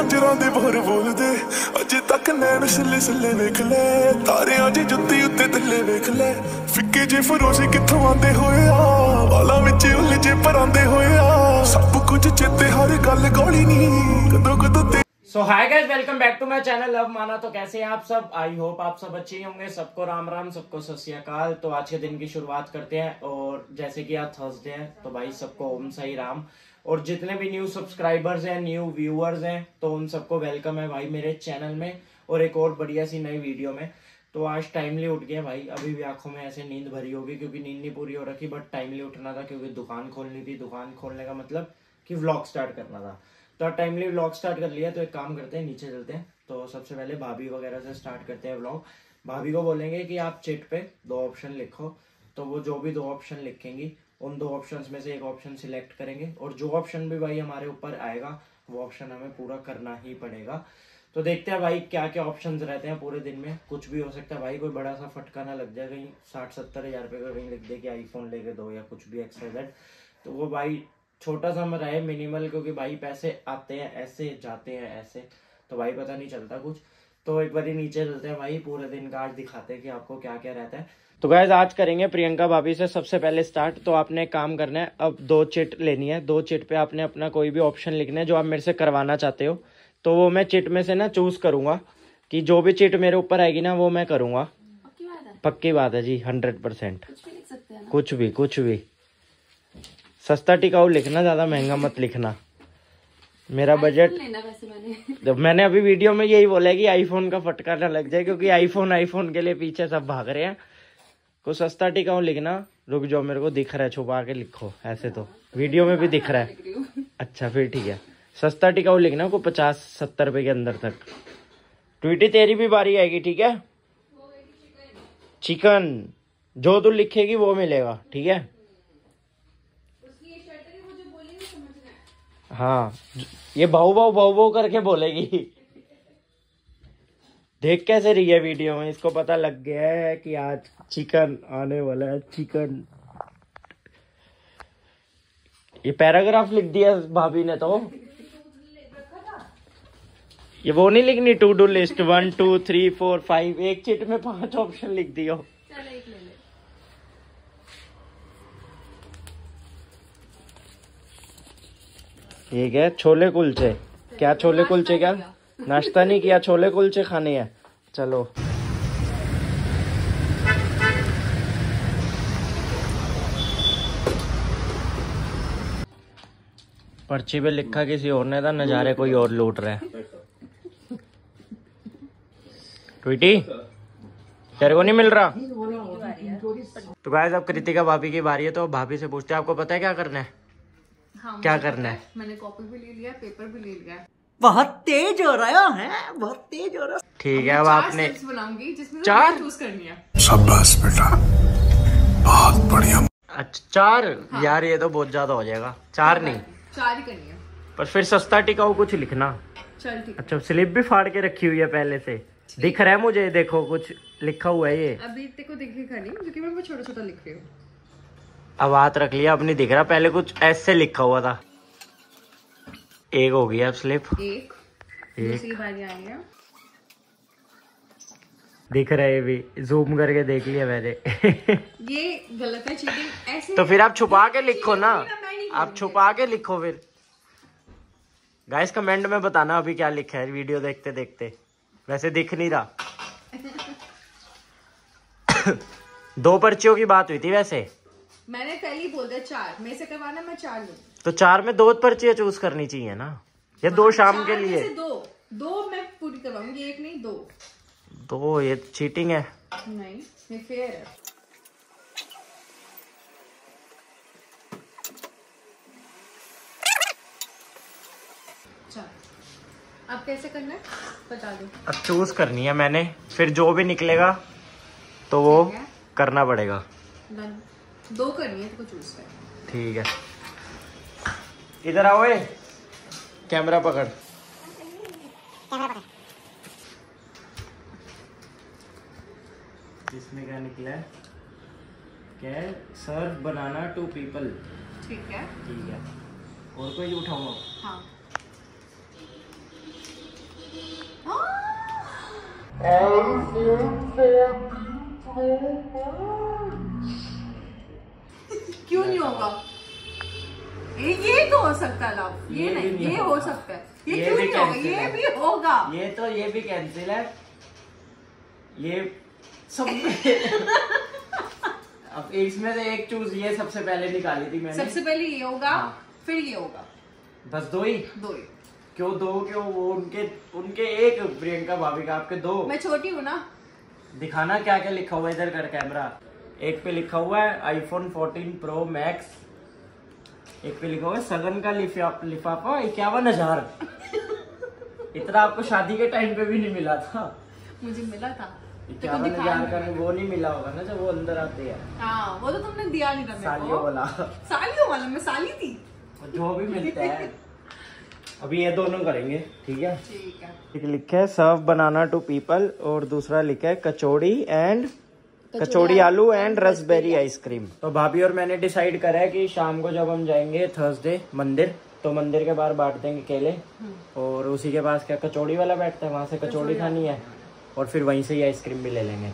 ਕੰਜਰਾਂ ਦੇ ਬੋਰ ਬੋਲਦੇ ਅਜੇ ਤੱਕ ਨੈਣ ਛੱਲੇ ਛੱਲੇ ਵੇਖ ਲੈ ਤਾਰਿਆਂ ਦੀ ਜੁੱਤੀ ਉੱਤੇ ਥੱਲੇ ਵੇਖ ਲੈ ਫਿੱਕੇ ਜੇ ਫਰੋਸ਼ੇ ਕਿੱਥੋਂ ਆਉਂਦੇ ਹੋਏ ਆ ਵਾਲਾਂ ਵਿੱਚ ਉਲਝੇ ਪਰਾਂਦੇ ਹੋਏ ਆ ਸਭ ਕੁਝ ਚੇਤੇ ਹਰ ਗੱਲ ਗੋਲੀ ਨਹੀਂ ਕਦੋਂ ਕਦੋਂ। So hi guys, welcome back to my channel love माना। तो कैसे हैं आप सब? आई होप आप सब अच्छे होंगे। सबको राम राम, सबको सत श्री अकाल। तो आज के दिन की शुरुआत करते हैं और जैसे कि आज थर्सडे है तो भाई सबको ओम साई राम। और जितने भी न्यू सब्सक्राइबर्स हैं, न्यू व्यूअर्स हैं, तो उन सबको वेलकम है भाई मेरे चैनल में और एक और बढ़िया सी नई वीडियो में। तो आज टाइमली उठ गए भाई, अभी भी आंखों में ऐसे नींद भरी होगी क्योंकि नींद नहीं पूरी हो रखी, बट टाइमली उठना था क्योंकि दुकान खोलनी थी। दुकान खोलने का मतलब कि व्लॉग स्टार्ट करना था, तो टाइमली व्लॉग स्टार्ट कर लिया। तो एक काम करते हैं, नीचे चलते हैं। तो सबसे पहले भाभी वगैरह से स्टार्ट करते हैं व्लॉग। भाभी को बोलेंगे कि आप चिट पे दो ऑप्शन लिखो, तो वो जो भी दो ऑप्शन लिखेंगी उन दो ऑप्शंस में से एक ऑप्शन सिलेक्ट करेंगे और जो ऑप्शन भी भाई हमारे ऊपर आएगा वो ऑप्शन हमें पूरा करना ही पड़ेगा। तो देखते हैं भाई क्या क्या ऑप्शन रहते हैं पूरे दिन में। कुछ भी हो सकता है भाई, कोई बड़ा सा फटका ना लग जाए, कहीं 60-70 हज़ार रुपये का कहीं लिख दे कि आईफोन लेके दो या कुछ भी XYZ, तो वो भाई छोटा सा रहे मिनिमल, क्योंकि भाई पैसे आते हैं ऐसे जाते हैं ऐसे, तो भाई पता नहीं चलता कुछ। तो एक बार नीचे चलते हैं भाई, पूरे दिन का आज दिखाते हैं कि आपको क्या क्या रहता है। तो गाइस आज करेंगे प्रियंका भाभी से सबसे पहले स्टार्ट। तो आपने काम करना है, अब दो चिट लेनी है। दो चिट पे आपने अपना कोई भी ऑप्शन लिखना है जो आप मेरे से करवाना चाहते हो, तो वो मैं चिट में से ना चूज करूंगा कि जो भी चिट मेरे ऊपर आएगी ना वो मैं करूंगा। पक्की बात है जी, 100%। कुछ भी सस्ता टिकाऊ लिखना, ज़्यादा महंगा मत लिखना। मेरा बजट मैंने अभी वीडियो में यही बोला है कि आईफोन का फटका ना लग जाए, क्योंकि आईफोन के लिए पीछे सब भाग रहे हैं। कुछ सस्ता टिकाऊ लिखना। रुक जाओ, मेरे को दिख रहा है, छुपा के लिखो। ऐसे तो वीडियो में भी दिख रहा है। अच्छा फिर ठीक है, सस्ता टिकाऊ लिखना को 50-70 रुपये के अंदर तक। ट्वीटी तेरी भी बारी आएगी, ठीक है? चिकन जो तू लिखेगी वो मिलेगा, ठीक है? हाँ, ये भाऊ करके बोलेगी। देख कैसे रही है वीडियो में, इसको पता लग गया है कि आज चिकन आने वाला है। चिकन ये पैराग्राफ लिख दिया भाभी ने, तो ये वो नहीं लिखनी टू डू लिस्ट 1 2 3 4 5। एक चिट में 5 ऑप्शन लिख दियो। ठीक है, छोले कुलचे। क्या छोले कुलचे? क्या नाश्ता नहीं किया? छोले कुलचे खाने हैं, चलो। पर्ची पे लिखा किसी और ने था, नजारे कोई और लूट रहे हैं। ट्वीटी तेरे को नहीं मिल रहा। तो गाइस अब कृतिका भाभी की बारी है, तो भाभी से पूछते हैं आपको पता है क्या करना है? हाँ, क्या करना है? मैंने कॉपी भी ले लिया, पेपर भी ले लिया। बहुत तेज हो रहा है। ठीक है, अब आपने बनाऊंगी जिसमें 4 चूज करनी है। शाबाश बेटा, बहुत बढ़िया। अच्छा 4? हाँ। यार ये तो बहुत ज्यादा हो जाएगा। 4 नहीं, 4 ही करनी है। पर फिर सस्ता टिकाऊ कुछ लिखना। चल ठीक। अच्छा स्लिप भी फाड़ के रखी हुई है पहले से, दिख रहा है मुझे। देखो कुछ लिखा हुआ है, ये अभी देखो दिख नहीं क्योंकि मैं छोटा छोटा लिख रही हूँ। अब हाथ रख लिया, अब नहीं दिख रहा। पहले कुछ ऐसे लिखा हुआ था। एक हो गया स्लिप। एक। दूसरी बारी आएगा। दिख रहा है, भी जूम करके देख लिया मैंने। ये गलत है, चीटिंग। ऐसे तो फिर आप छुपा के लिखो ना, आप छुपा के लिखो। फिर गाइस कमेंट में बताना अभी क्या लिखा है वीडियो देखते देखते। वैसे दिख नहीं रहा। 2 पर्चियों की बात हुई थी वैसे। मैंने पहले ही बोल दिया 4 मेरे से करवाना, मैं 4 लूँ। तो 4 में 2 पर्चियाँ चूज करनी चाहिए ना, या 2 शाम के लिए। 2 मैं पूरी करवाऊंगी, 1 नहीं 2। ये चीटिंग है। नहीं, ये फेयर है। अब कैसे करना है बता दो। अब चूज करनी है मैंने, फिर जो भी निकलेगा तो वो करना पड़ेगा। 2 करनी है तो चूज कर। ठीक है, इधर आओ। कैमरा पकड़, इसमें क्या निकला है? क्या सर्व बनाना टू पीपल। ठीक है, और कोई उठाऊंगा। हाँ। क्यों नहीं होगा? ये तो हो सकता है लव, ये नहीं, ये हो सकता है, ये क्यों नहीं होगा? ये भी होगा, ये तो ये भी कैंसिल है, ये सब अब इसमें से एक चूज ये सबसे पहले निकाली थी मैंने, सबसे पहले ये होगा, फिर ये होगा, बस दो ही, दो ही। क्यों दो? क्यों वो उनके उनके एक प्रियंका भाभी का, आपके दो। मैं छोटी हूँ ना, दिखाना क्या क्या लिखा हुआ है इधर कर कैमरा। एक पे लिखा हुआ है आईफोन 14 प्रो मैक्स, एक पे लिखा हुआ है सगन का लिफाफा 51,000 इतना आपको शादी के टाइम पे भी नहीं मिला था। मुझे मिला था 51,000 का, वो नहीं मिला होगा ना जब वो अंदर आती है। वो तो तुमने दिया नहीं था सालियों वाला, सालियों वाला मैं साली थी, जो भी मिलता है। अभी ये दोनों करेंगे, ठीक है? ठीक है। एक लिखा है सर्व बनाना टू पीपल और दूसरा लिखा है कचौड़ी एंड कचौड़ी आलू एंड रसबेरी आइसक्रीम। तो भाभी और मैंने डिसाइड करा है कि शाम को जब हम जाएंगे थर्सडे मंदिर, तो मंदिर के बाहर बांट देंगे केले, और उसी के पास क्या कचौड़ी वाला बैठता है, वहाँ से कचौड़ी खानी है और फिर वहीं से ही आइसक्रीम भी ले लेंगे।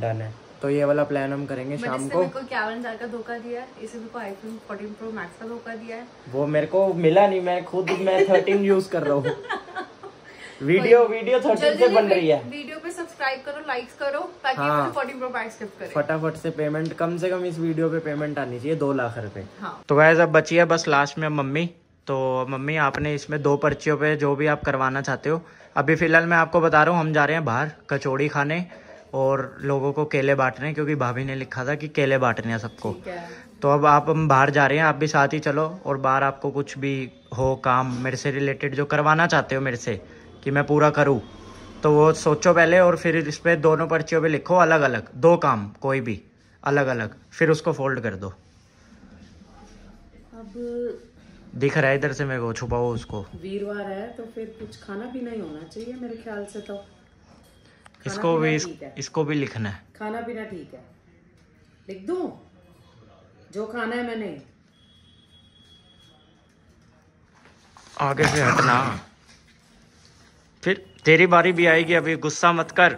डन है, तो ये वाला प्लान हम करेंगे शाम को। 51,000 का धोखा दिया है, इसे भी आईफोन 14 प्रो मैक्स का धोखा दिया है। वो मेरे को मिला नहीं, मैं खुद मैं 13 यूज कर रहा हूँ। वीडियो 13 से बन रही है। वीडियो पे सब्सक्राइब करो, लाइक्स करो ताकि 14 प्रो मैक्स गिफ्ट करें। फटाफट से पेमेंट, कम से कम इस वीडियो पे पेमेंट आनी चाहिए 2 लाख रुपए। तो गाइस अब बची है बस लास्ट में मम्मी। तो मम्मी आपने इसमें 2 पर्चियों पे जो भी आप करवाना चाहते हो, अभी फिलहाल मैं आपको बता रहा हूँ हम जा रहे हैं बाहर कचौड़ी खाने और लोगों को केले बांटने, क्योंकि भाभी ने लिखा था कि केले बांटने हैं सबको। तो अब आप हम बाहर जा रहे हैं, आप भी साथ ही चलो। और बाहर आपको कुछ भी हो काम मेरे से रिलेटेड जो करवाना चाहते हो मेरे से कि मैं पूरा करूं, तो वो सोचो पहले और फिर इस पर 2 पर्चियों पे लिखो अलग अलग 2 काम, कोई भी अलग अलग, फिर उसको फोल्ड कर दो। अब दिख रहा है इधर से मेरे को, छुपाओ उसको। वीरवार है तो फिर कुछ खाना पीना ही होना चाहिए मेरे ख्याल से। तो इसको भी लिखना है खाना पीना, ठीक है? लिख दूं जो खाना है मैंने, आगे से हटना, फिर तेरी बारी भी आएगी, अभी गुस्सा मत कर।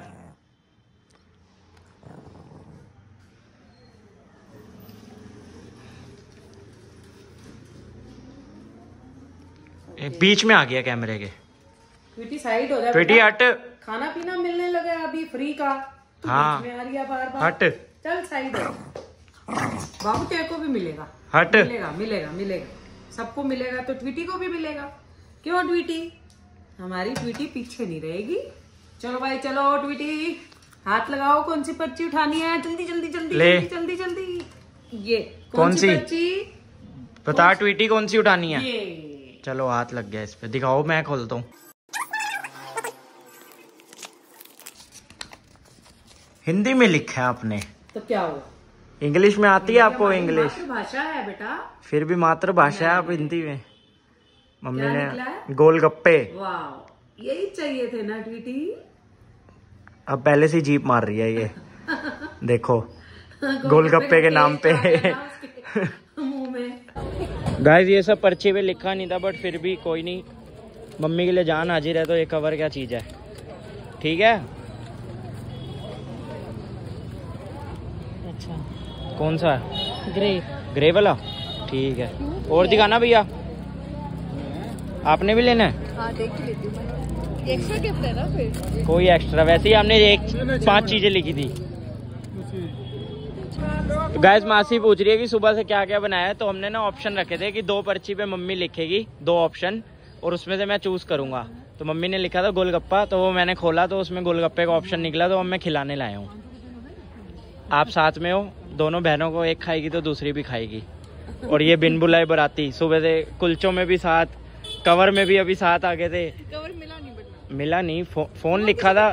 बीच में आ गया कैमरे के, बेटी साइड हो जा, बेटी हट। खाना पीना मिलने लगा अभी फ्री का, तो बीच में आ रही है बार-बार। हट चल साइड हो, बाबू तेरे को भी मिलेगा, हट मिलेगा मिलेगा मिलेगा, सबको मिलेगा तो ट्वीटी को भी मिलेगा। क्यों ट्वीटी? हमारी ट्वीटी पीछे नहीं रहेगी। चलो भाई चलो ट्वीटी, हाथ लगाओ, कौन सी पर्ची उठानी है, जल्दी जल्दी जल्दी जल्दी जल्दी जल्दी। ये कौन सी पर्ची बता ट्वीटी, कौन सी उठानी है? चलो हाथ लग गया इस पे, दिखाओ मैं खोलता हूँ। हिंदी में लिखा है आपने, तो क्या हुआ? इंग्लिश में आती है आपको? इंग्लिश भाषा है बेटा, फिर भी मातृभाषा है आप हिंदी में। मम्मी ने गोलगप्पे, वाह यही चाहिए थे ना ट्वीटी, अब पहले से जीप मार रही है ये। देखो गोलगप्पे के नाम पे मुंह में। गाइस ये सब पर्चे पे लिखा नहीं था, बट फिर भी कोई नहीं, मम्मी के लिए जान हाजिर है, तो ये कवर क्या चीज है, ठीक है? कौन सा है? ग्रे, ग्रे वाला, ठीक है। और दिखाना भैया, आपने भी लेना है? हाँ, देख लेती हूं। एक्स्ट्रा गिफ्ट है ना फिर? कोई एक्स्ट्रा, वैसे ही हमने 5 चीजें लिखी थी। तो गाइस मासी पूछ रही है कि सुबह से क्या क्या बनाया है, तो हमने ना ऑप्शन रखे थे कि 2 पर्ची पे मम्मी लिखेगी 2 ऑप्शन और उसमें से मैं चूज करूंगा। तो मम्मी ने लिखा था गोलगप्पा, तो वो मैंने खोला तो उसमें गोलगप्पे का ऑप्शन निकला, तो मैं खिलाने लाया हूँ। आप साथ में हो, दोनों बहनों को एक खाएगी तो दूसरी भी खाएगी। और ये बिन बुलाए बराती, सुबह से कुलचों में भी साथ, कवर में भी अभी साथ आ गए थे। कवर मिला नहीं, मिला नहीं, फोन लिखा था,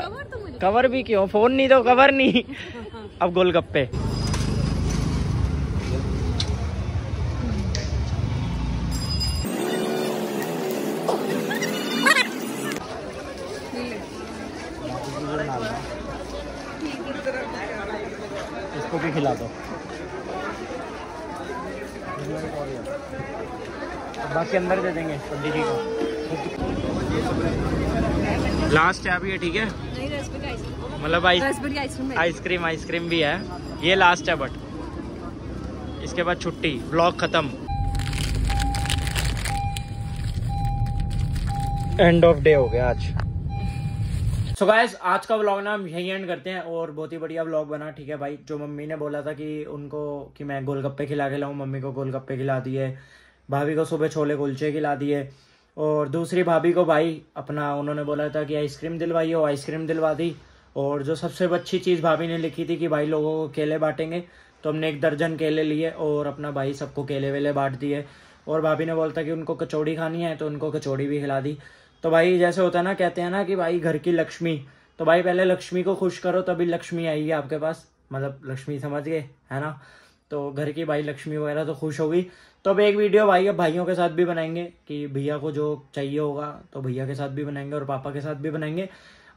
कवर भी क्यों, फोन नहीं तो कवर नहीं। अब गोलगप्पे। इसको भी खिला दो, बाकी अंदर दे देंगे पंडित जी को। लास्ट है अभी ये, ठीक है? नहीं, रसबेरी आइसक्रीम, मतलब आइसक्रीम आइसक्रीम भी है, ये लास्ट है बट इसके बाद छुट्टी, ब्लॉग खत्म, एंड ऑफ डे हो गया आज। सो गाइस, आज का व्लॉग ना हम यही एंड करते हैं और बहुत ही बढ़िया व्लॉग बना, ठीक है भाई। जो मम्मी ने बोला था कि उनको कि मैं गोलगप्पे खिला के लाऊं, मम्मी को गोलगप्पे खिला दिए, भाभी को सुबह छोले कुलचे खिला दिए, और दूसरी भाभी को भाई अपना उन्होंने बोला था कि आइसक्रीम दिलवाई हो, आइसक्रीम दिलवा दी। और जो सबसे अच्छी चीज़ भाभी ने लिखी थी कि भाई लोगों को केले बांटेंगे, तो हमने 1 दर्जन केले लिए और अपना भाई सबको केले वेले बांट दिए। और भाभी ने बोला था कि उनको कचौड़ी खानी है तो उनको कचौड़ी भी खिला दी। तो भाई जैसे होता है ना, कहते हैं ना कि भाई घर की लक्ष्मी, तो भाई पहले लक्ष्मी को खुश करो तभी लक्ष्मी आएगी आपके पास, मतलब लक्ष्मी समझ गए है ना। तो घर की भाई लक्ष्मी वगैरह तो खुश होगी। तो अब एक वीडियो भाई अब भाइयों के साथ भी बनाएंगे कि भैया को जो चाहिए होगा तो भैया के साथ भी बनाएंगे और पापा के साथ भी बनाएंगे।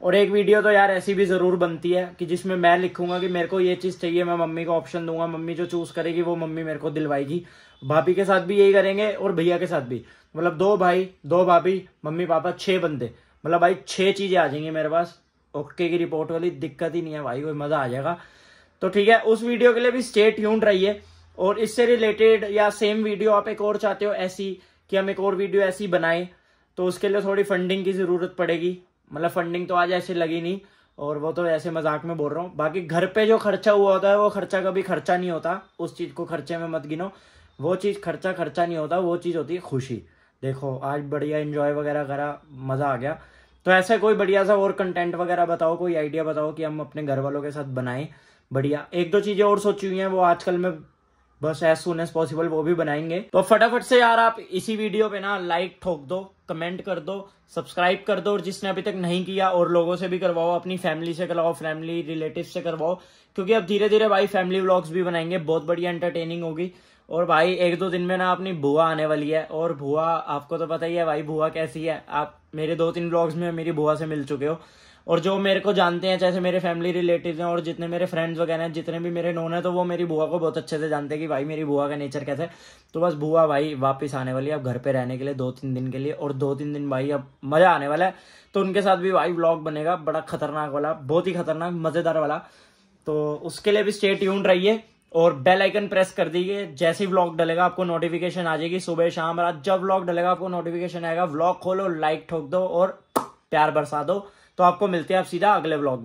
और एक वीडियो तो यार ऐसी भी ज़रूर बनती है कि जिसमें मैं लिखूंगा कि मेरे को ये चीज़ चाहिए, मैं मम्मी को ऑप्शन दूंगा, मम्मी जो चूज़ करेगी वो मम्मी मेरे को दिलवाएगी। भाभी के साथ भी यही करेंगे और भैया के साथ भी, मतलब 2 भाई 2 भाभी मम्मी पापा 6 बंदे, मतलब भाई 6 चीज़ें आ जाएंगी मेरे पास। ओके की रिपोर्ट वाली दिक्कत ही नहीं है भाई, कोई मज़ा आ जाएगा। तो ठीक है, उस वीडियो के लिए भी स्टे ट्यून्ड रहिए। और इससे रिलेटेड या सेम वीडियो आप एक और चाहते हो ऐसी कि हम एक और वीडियो ऐसी बनाएं, तो उसके लिए थोड़ी फंडिंग की ज़रूरत पड़ेगी, मतलब फंडिंग तो आज ऐसे लगी नहीं, और वो तो ऐसे मजाक में बोल रहा हूँ। बाकी घर पे जो खर्चा हुआ होता है वो खर्चा कभी खर्चा नहीं होता, उस चीज़ को खर्चे में मत गिनो, वो चीज़ खर्चा नहीं होता, वो चीज़ होती है खुशी। देखो आज बढ़िया इन्जॉय वगैरह करा, मज़ा आ गया। तो ऐसा कोई बढ़िया सा और कंटेंट वगैरह बताओ, कोई आइडिया बताओ कि हम अपने घर वालों के साथ बनाएं बढ़िया। 1-2 चीज़ें और सोची हुई हैं, वो आजकल मैं बस एज सून एज पॉसिबल वो भी बनाएंगे। तो फटाफट से यार आप इसी वीडियो पे ना लाइक ठोक दो, कमेंट कर दो, सब्सक्राइब कर दो, और जिसने अभी तक नहीं किया और लोगों से भी करवाओ, अपनी फैमिली से करवाओ, फैमिली रिलेटिव से करवाओ, क्योंकि अब धीरे धीरे भाई फैमिली व्लॉग्स भी बनाएंगे, बहुत बढ़िया एंटरटेनिंग होगी। और भाई 1-2 दिन में ना अपनी बुआ आने वाली है, और बुआ आपको तो पता ही है भाई बुआ कैसी है, आप मेरे 2-3 व्लॉग्स में मेरी बुआ से मिल चुके हो। और जो मेरे को जानते हैं, जैसे मेरे फैमिली रिलेटिव्स हैं और जितने मेरे फ्रेंड्स वगैरह हैं, जितने भी मेरे नोन हैं, तो वो मेरी बुआ को बहुत अच्छे से जानते हैं कि भाई मेरी बुआ का नेचर कैसा है। तो बस बुआ भाई वापस आने वाली है अब घर पे रहने के लिए 2-3 दिन के लिए, और 2-3 दिन भाई अब मज़ा आने वाला है। तो उनके साथ भी भाई व्लॉग बनेगा बड़ा खतरनाक वाला, बहुत ही खतरनाक मज़ेदार वाला। तो उसके लिए भी स्टे ट्यून्ड रहिए और बेल आइकन प्रेस कर दीजिए, जैसे ही व्लॉग डलेगा आपको नोटिफिकेशन आ जाएगी, सुबह शाम रात जब व्लॉग डलेगा आपको नोटिफिकेशन आएगा। व्लॉग खोलो, लाइक ठोक दो और प्यार बरसा दो। तो आपको मिलते हैं आप सीधा अगले व्लॉग में।